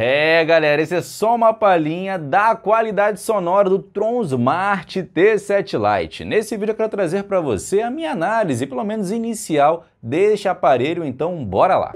É, galera, esse é só uma palhinha da qualidade sonora do Tronsmart T7 Lite. Nesse vídeo eu quero trazer para você a minha análise, pelo menos inicial, deste aparelho, então bora lá!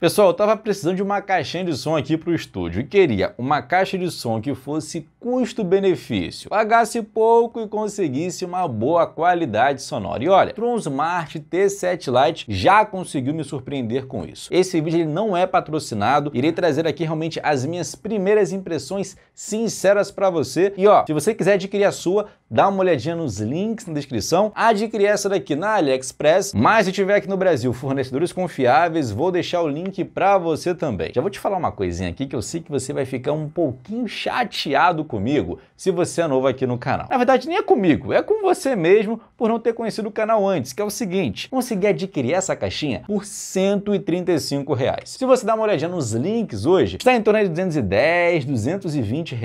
Pessoal, eu tava precisando de uma caixinha de som aqui para o estúdio e queria uma caixa de som que fosse custo-benefício, pagasse pouco e conseguisse uma boa qualidade sonora. E olha, o Tronsmart T7 Lite já conseguiu me surpreender com isso. Esse vídeo ele não é patrocinado, irei trazer aqui realmente as minhas primeiras impressões sinceras para você. E ó, se você quiser adquirir a sua, dá uma olhadinha nos links na descrição. Adquirir essa daqui na AliExpress, mas se tiver aqui no Brasil fornecedores confiáveis, vou deixar o link para você também. Já vou te falar uma coisinha aqui que eu sei que você vai ficar um pouquinho chateado comigo se você é novo aqui no canal. Na verdade, nem é comigo, é com você mesmo por não ter conhecido o canal antes, que é o seguinte: consegui adquirir essa caixinha por R$ 135. Se você dá uma olhadinha nos links hoje, está em torno de R$ 210, R$ 220,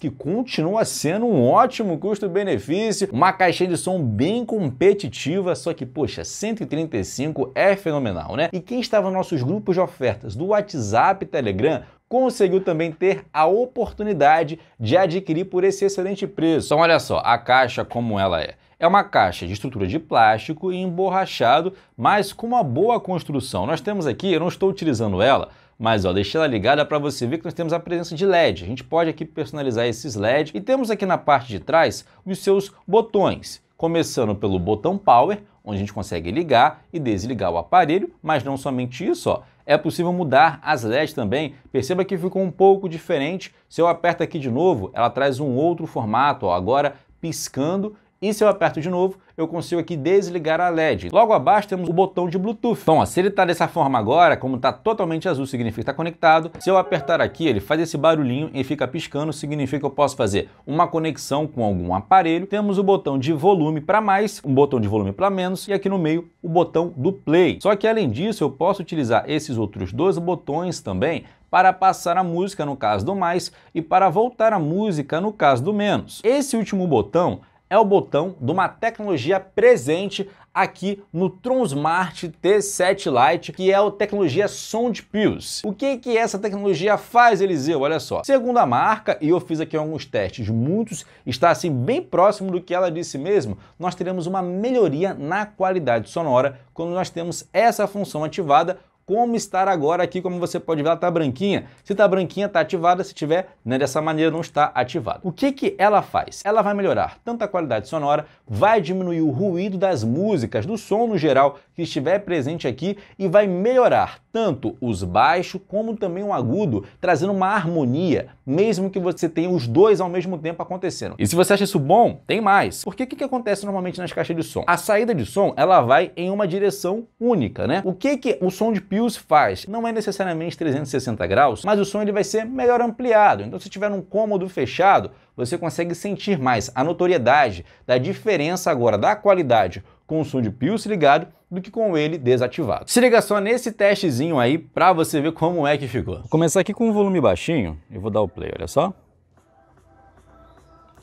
que continua sendo um ótimo custo-benefício, uma caixinha de som bem competitiva, só que, poxa, 135 é fenomenal, né? E quem estava nos nossos grupos de ofertas do WhatsApp e Telegram conseguiu também ter a oportunidade de adquirir por esse excelente preço. Então olha só, a caixa como ela é. É uma caixa de estrutura de plástico e emborrachado, mas com uma boa construção. Nós temos aqui, eu não estou utilizando ela, mas ó, deixei ela ligada para você ver que nós temos a presença de LED. A gente pode aqui personalizar esses LEDs e temos aqui na parte de trás os seus botões. Começando pelo botão Power, onde a gente consegue ligar e desligar o aparelho, mas não somente isso, ó. É possível mudar as LEDs também. Perceba que ficou um pouco diferente. Se eu aperto aqui de novo, ela traz um outro formato, ó, agora piscando. E se eu aperto de novo, eu consigo aqui desligar a LED. Logo abaixo temos o botão de Bluetooth. Então, ó, se ele tá dessa forma agora, como tá totalmente azul, significa que tá conectado. Se eu apertar aqui, ele faz esse barulhinho e fica piscando, significa que eu posso fazer uma conexão com algum aparelho. Temos o botão de volume para mais, um botão de volume para menos e aqui no meio o botão do play. Só que além disso, eu posso utilizar esses outros dois botões também para passar a música no caso do mais e para voltar a música no caso do menos. Esse último botão é o botão de uma tecnologia presente aqui no Tronsmart T7 Lite, que é a tecnologia Sound Pulse. O que que essa tecnologia faz, Eliseu? Olha só, segundo a marca, e eu fiz aqui alguns testes, muitos, está assim bem próximo do que ela disse mesmo, nós teremos uma melhoria na qualidade sonora quando nós temos essa função ativada, como estar agora aqui, como você pode ver, ela tá branquinha. Se tá branquinha, tá ativada. Se tiver, né, dessa maneira, não está ativada. O que que ela faz? Ela vai melhorar tanto a qualidade sonora, vai diminuir o ruído das músicas, do som no geral que estiver presente aqui e vai melhorar tanto os baixos como também o agudo, trazendo uma harmonia, mesmo que você tenha os dois ao mesmo tempo acontecendo. E se você acha isso bom, tem mais. Porque o que que acontece normalmente nas caixas de som? A saída de som, ela vai em uma direção única, né? O que que o som de Pulse faz? Não é necessariamente 360 graus, mas o som ele vai ser melhor ampliado. Então se tiver num cômodo fechado, você consegue sentir mais a notoriedade da diferença agora da qualidade com o som de Pulse ligado do que com ele desativado. Se liga só nesse testezinho aí pra você ver como é que ficou. Vou começar aqui com o volume baixinho e vou dar o play, olha só.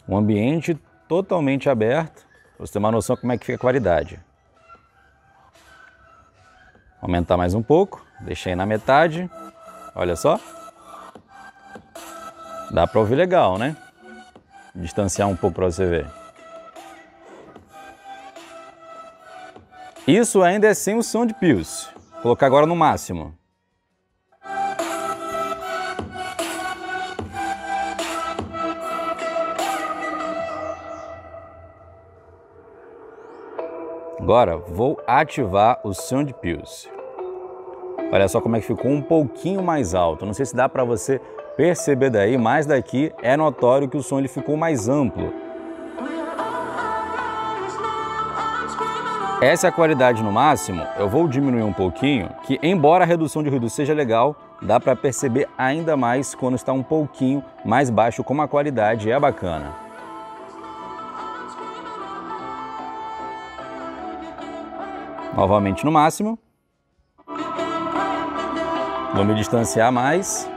Um ambiente totalmente aberto, pra você ter uma noção como é que fica a qualidade. Aumentar mais um pouco, deixei na metade, olha só. Dá pra ouvir legal, né? Distanciar um pouco pra você ver. Isso ainda é sem o som de Pulse. Vou colocar agora no máximo. Agora vou ativar o Sound Pulse. Olha só como é que ficou um pouquinho mais alto. Não sei se dá para você perceber daí, mas daqui é notório que o som ele ficou mais amplo. Essa é a qualidade no máximo. Eu vou diminuir um pouquinho, que embora a redução de ruído seja legal, dá para perceber ainda mais quando está um pouquinho mais baixo, como a qualidade é bacana. Novamente no máximo. Vou me distanciar mais.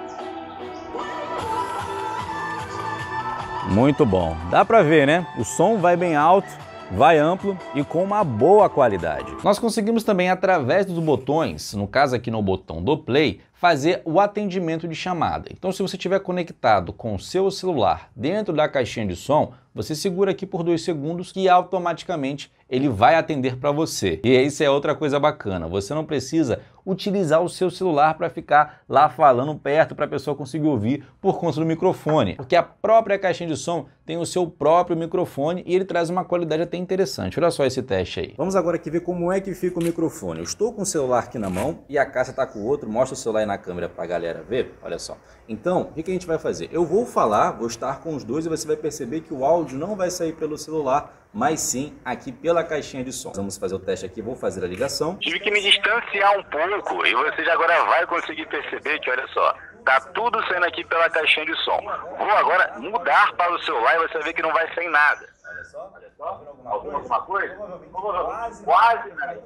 Muito bom. Dá pra ver, né? O som vai bem alto, vai amplo e com uma boa qualidade. Nós conseguimos também, através dos botões, no caso aqui no botão do play, fazer o atendimento de chamada. Então, se você estiver conectado com o seu celular dentro da caixinha de som, você segura aqui por 2 segundos e automaticamente ele vai atender para você. E isso é outra coisa bacana, você não precisa utilizar o seu celular para ficar lá falando perto para a pessoa conseguir ouvir por conta do microfone, porque a própria caixinha de som tem o seu próprio microfone e ele traz uma qualidade até interessante. Olha só esse teste aí. Vamos agora aqui ver como é que fica o microfone. Eu estou com o celular aqui na mão e a Cássia está com o outro. Mostra o celular aí na câmera para a galera ver, olha só. Então, o que a gente vai fazer? Eu vou falar, vou estar com os dois e você vai perceber que o áudio não vai sair pelo celular, mas sim aqui pela caixinha de som. Vamos fazer o teste aqui, vou fazer a ligação. Tive que me distanciar um pouco e você já agora vai conseguir perceber que, olha só, tá tudo saindo aqui pela caixinha de som. Vou agora mudar para o celular e você vai ver que não vai sair nada. Olha só, alguma coisa? Quase, né?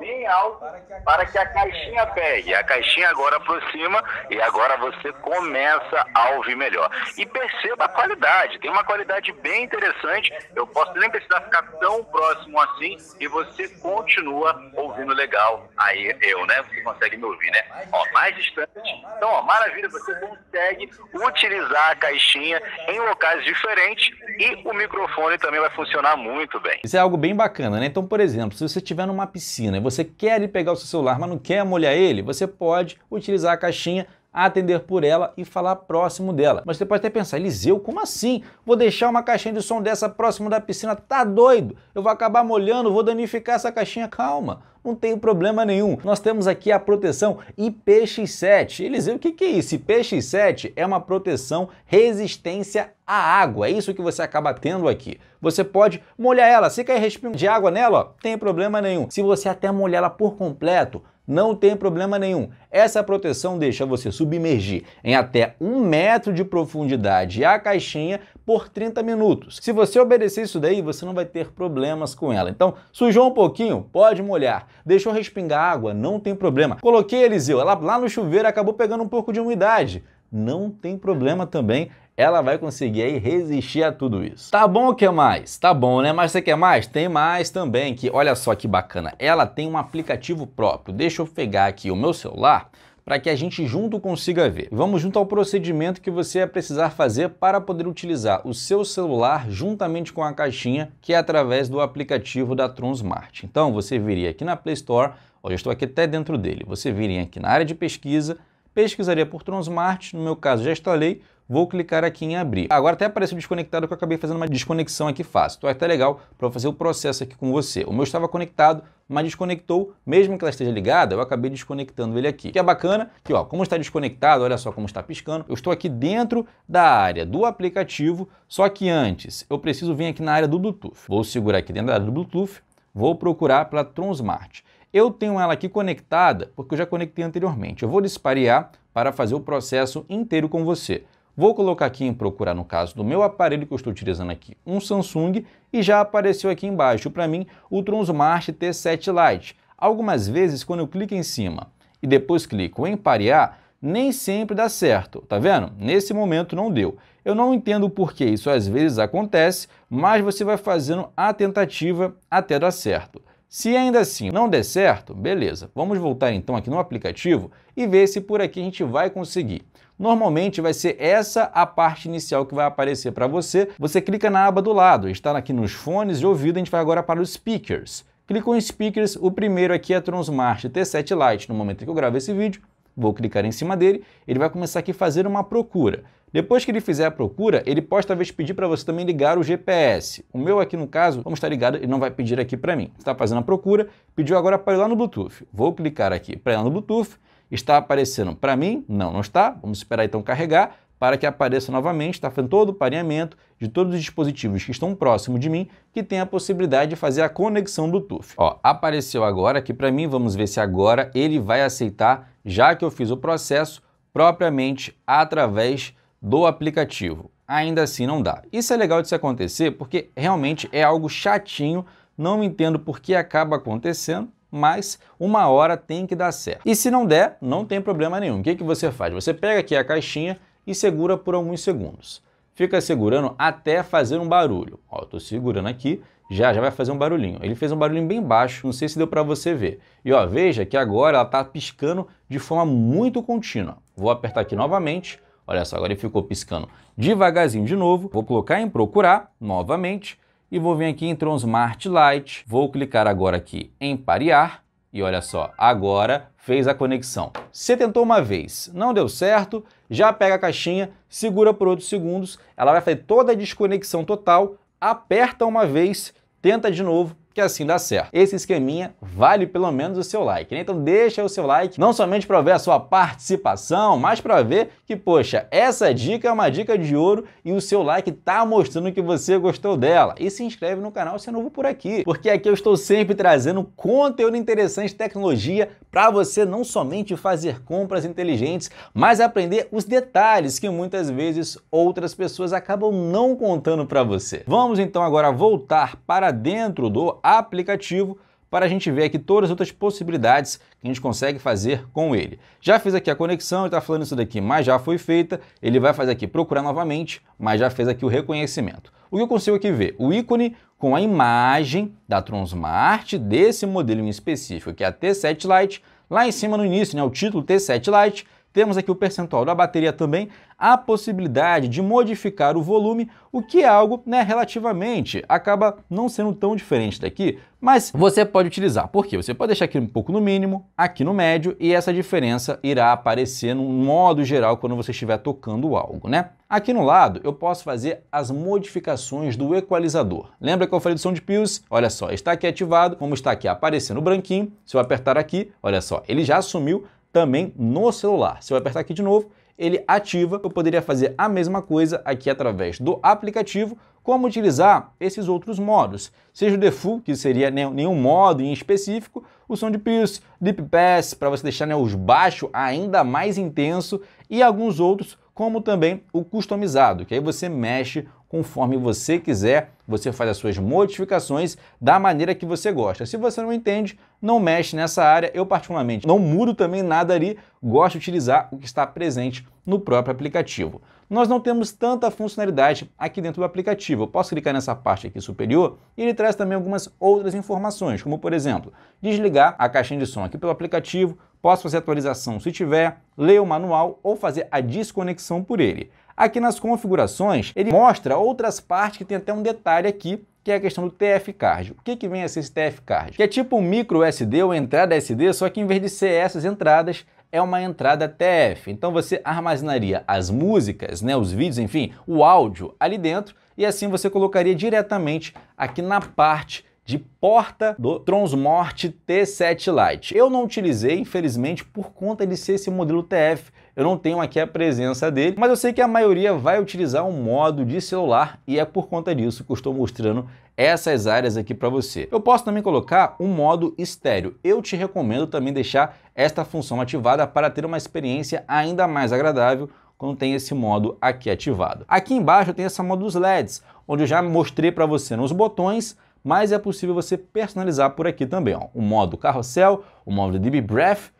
Bem alto, para que a caixinha pegue. A caixinha agora aproxima e agora você começa a ouvir melhor. E perceba a qualidade, tem uma qualidade bem interessante. Eu posso nem precisar ficar tão próximo assim e você continua ouvindo legal. Aí eu, né? Você consegue me ouvir, né? Ó, mais distante. Então, ó, maravilha, você consegue utilizar a caixinha em locais diferentes e o microfone também vai funcionar muito bem. Isso é algo bem bacana, né? Então, por exemplo, se você estiver numa piscina e você quer ir pegar o seu celular, mas não quer molhar ele, você pode utilizar a caixinha, atender por ela e falar próximo dela. Mas você pode até pensar, Eliseu, como assim? Vou deixar uma caixinha de som dessa próximo da piscina? Tá doido? Eu vou acabar molhando, vou danificar essa caixinha. Calma, não tem problema nenhum. Nós temos aqui a proteção IPX7. Eliseu, o que é isso? IPX7 é uma proteção resistência à água. É isso que você acaba tendo aqui. Você pode molhar ela. Se cair respingo de água nela, ó, não tem problema nenhum. Se você até molhar ela por completo, não tem problema nenhum. Essa proteção deixa você submergir em até 1 metro de profundidade a caixinha por 30 minutos. Se você obedecer isso daí, você não vai ter problemas com ela. Então, sujou um pouquinho? Pode molhar. Deixou respingar água? Não tem problema. Coloquei, Eliseu, ela lá no chuveiro acabou pegando um pouco de umidade. Não tem problema também. Ela vai conseguir aí resistir a tudo isso. Tá bom, o que mais? Tá bom, né? Mas você quer mais? Tem mais também, que olha só que bacana. Ela tem um aplicativo próprio. Deixa eu pegar aqui o meu celular para que a gente junto consiga ver. Vamos junto ao procedimento que você vai precisar fazer para poder utilizar o seu celular juntamente com a caixinha, que é através do aplicativo da Tronsmart. Então, você viria aqui na Play Store. Ó, eu estou aqui até dentro dele. Você viria aqui na área de pesquisa, pesquisaria por Tronsmart, no meu caso já instalei, vou clicar aqui em abrir. Agora até apareceu desconectado que eu acabei fazendo uma desconexão aqui fácil. Então é até legal para fazer o processo aqui com você. O meu estava conectado, mas desconectou, mesmo que ela esteja ligada, eu acabei desconectando ele aqui. O que é bacana, que ó, como está desconectado, olha só como está piscando, eu estou aqui dentro da área do aplicativo, só que antes eu preciso vir aqui na área do Bluetooth. Vou segurar aqui dentro da área do Bluetooth, vou procurar pela Tronsmart. Eu tenho ela aqui conectada, porque eu já conectei anteriormente. Eu vou disparear para fazer o processo inteiro com você. Vou colocar aqui em procurar, no caso do meu aparelho que eu estou utilizando aqui, um Samsung, e já apareceu aqui embaixo para mim o Tronsmart T7 Lite. Algumas vezes, quando eu clico em cima e depois clico em parear, nem sempre dá certo, tá vendo? Nesse momento não deu. Eu não entendo por que isso às vezes acontece, mas você vai fazendo a tentativa até dar certo. Se ainda assim não der certo, beleza. Vamos voltar então aqui no aplicativo e ver se por aqui a gente vai conseguir. Normalmente vai ser essa a parte inicial que vai aparecer para você. Você clica na aba do lado, está aqui nos fones de ouvido, a gente vai agora para os speakers. Clicou em speakers, o primeiro aqui é a Tronsmart T7 Lite. No momento que eu gravo esse vídeo, vou clicar em cima dele, ele vai começar aqui a fazer uma procura. Depois que ele fizer a procura, ele pode talvez pedir para você também ligar o GPS. O meu aqui no caso, como está ligado, ele não vai pedir aqui para mim. Está fazendo a procura, pediu agora para ir lá no Bluetooth. Vou clicar aqui para ir lá no Bluetooth, está aparecendo para mim? Não, não está. Vamos esperar então carregar para que apareça novamente. Está fazendo todo o pareamento de todos os dispositivos que estão próximo de mim, que tem a possibilidade de fazer a conexão Bluetooth. Ó, apareceu agora aqui para mim, vamos ver se agora ele vai aceitar, já que eu fiz o processo propriamente através do aplicativo. Ainda assim não dá. Isso é legal de se acontecer porque realmente é algo chatinho, não entendo por que acaba acontecendo, mas uma hora tem que dar certo. E se não der, não tem problema nenhum. O que você faz? Você pega aqui a caixinha e segura por alguns segundos. fica segurando até fazer um barulho. Ó, eu tô segurando aqui, já vai fazer um barulhinho. Ele fez um barulhinho bem baixo, não sei se deu para você ver. E ó, veja que agora ela tá piscando de forma muito contínua. Vou apertar aqui novamente. Olha só, agora ele ficou piscando devagarzinho de novo. Vou colocar em procurar novamente e vou vir aqui em Tronsmart Lite. Vou clicar agora aqui em parear. E olha só, agora fez a conexão. Você tentou uma vez, não deu certo, já pega a caixinha, segura por outros segundos, ela vai fazer toda a desconexão total, aperta uma vez, tenta de novo, que assim dá certo. Esse esqueminha vale pelo menos o seu like, né? Então deixa o seu like, não somente para ver a sua participação, mas para ver que, poxa, essa dica é uma dica de ouro e o seu like tá mostrando que você gostou dela. E se inscreve no canal se é novo por aqui, porque aqui eu estou sempre trazendo conteúdo interessante de tecnologia para você não somente fazer compras inteligentes, mas aprender os detalhes que muitas vezes outras pessoas acabam não contando para você. Vamos então agora voltar para dentro do aplicativo para a gente ver aqui todas as outras possibilidades que a gente consegue fazer com ele. Já fiz aqui a conexão, ele está falando isso daqui, mas já foi feita. Ele vai fazer aqui procurar novamente, mas já fez aqui o reconhecimento. O que eu consigo aqui ver? O ícone com a imagem da Tronsmart, desse modelo em específico, que é a T7 Lite. Lá em cima no início, né, o título T7 Lite. Temos aqui o percentual da bateria também, a possibilidade de modificar o volume, o que é algo, né, relativamente, acaba não sendo tão diferente daqui, mas você pode utilizar, porque você pode deixar aqui um pouco no mínimo, aqui no médio, e essa diferença irá aparecer no modo geral quando você estiver tocando algo, né? Aqui no lado eu posso fazer as modificações do equalizador. Lembra que eu falei do som de pios? Olha só, está aqui ativado, como está aqui aparecendo o branquinho, se eu apertar aqui, olha só, ele já assumiu também no celular. Se eu apertar aqui de novo, ele ativa. Eu poderia fazer a mesma coisa aqui através do aplicativo, como utilizar esses outros modos. Seja o default, que seria nenhum modo em específico, o som de pulse, deep bass, para você deixar, né, os baixos ainda mais intenso, e alguns outros, como também o customizado, que aí você mexe conforme você quiser, você faz as suas modificações da maneira que você gosta. Se você não entende, não mexe nessa área. Eu particularmente não mudo também nada ali, gosto de utilizar o que está presente no próprio aplicativo. Nós não temos tanta funcionalidade aqui dentro do aplicativo. Eu posso clicar nessa parte aqui superior e ele traz também algumas outras informações, como por exemplo, desligar a caixinha de som aqui pelo aplicativo, posso fazer atualização se tiver, ler o manual ou fazer a desconexão por ele. Aqui nas configurações, ele mostra outras partes que tem até um detalhe aqui, que é a questão do TF Card. O que que vem a ser esse TF Card? Que é tipo um micro SD ou entrada SD, só que em vez de ser essas entradas, é uma entrada TF. Então você armazenaria as músicas, né, os vídeos, enfim, o áudio ali dentro, e assim você colocaria diretamente aqui na parte de porta do Tronsmart T7 Lite. Eu não utilizei, infelizmente, por conta de ser esse modelo TF. Eu não tenho aqui a presença dele, mas eu sei que a maioria vai utilizar um modo de celular e é por conta disso que eu estou mostrando essas áreas aqui para você. Eu posso também colocar um modo estéreo. Eu te recomendo também deixar esta função ativada para ter uma experiência ainda mais agradável quando tem esse modo aqui ativado. Aqui embaixo eu tenho essa modo dos LEDs, onde eu já mostrei para você nos botões, mas é possível você personalizar por aqui também, ó. O modo carrossel, o modo Deep Breath,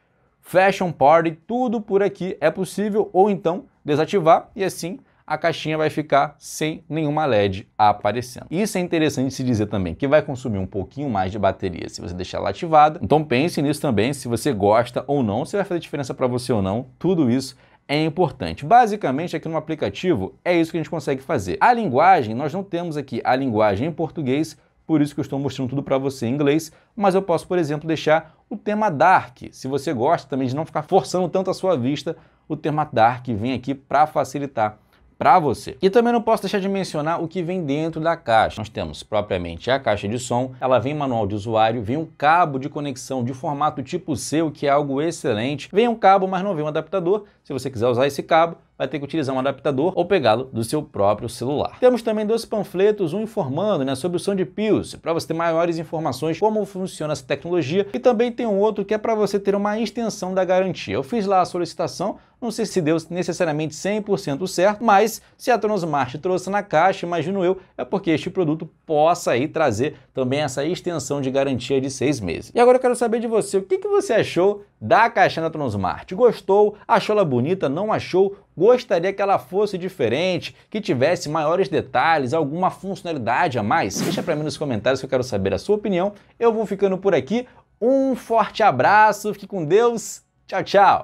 Fashion Party, tudo por aqui é possível, ou então desativar e assim a caixinha vai ficar sem nenhuma LED aparecendo. Isso é interessante se dizer também, que vai consumir um pouquinho mais de bateria se você deixar ela ativada. Então pense nisso também, se você gosta ou não, se vai fazer diferença para você ou não, tudo isso é importante. Basicamente, aqui no aplicativo, é isso que a gente consegue fazer. A linguagem, nós não temos aqui a linguagem em português, por isso que eu estou mostrando tudo para você em inglês, mas eu posso, por exemplo, deixar o tema Dark. Se você gosta também de não ficar forçando tanto a sua vista, o tema Dark vem aqui para facilitar para você. E também não posso deixar de mencionar o que vem dentro da caixa. Nós temos propriamente a caixa de som, ela vem manual de usuário, vem um cabo de conexão de formato tipo C, o que é algo excelente. Vem um cabo, mas não vem um adaptador. Se você quiser usar esse cabo, vai ter que utilizar um adaptador ou pegá-lo do seu próprio celular. Temos também dois panfletos, um informando, né, sobre o som de Pulse, para você ter maiores informações como funciona essa tecnologia, e também tem um outro que é para você ter uma extensão da garantia. Eu fiz lá a solicitação, Não sei se deu necessariamente 100% certo, mas se a Tronsmart trouxe na caixa, imagino eu, é porque este produto possa aí trazer também essa extensão de garantia de 6 meses. E agora eu quero saber de você, o que você achou da caixinha da Tronsmart? Gostou? Achou ela bonita? Não achou? Gostaria que ela fosse diferente, que tivesse maiores detalhes, alguma funcionalidade a mais? Deixa pra mim nos comentários que eu quero saber a sua opinião. Eu vou ficando por aqui. Um forte abraço, fique com Deus, tchau, tchau!